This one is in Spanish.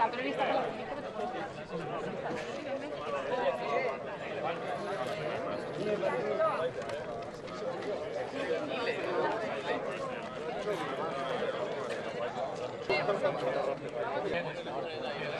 La periodista con los micros.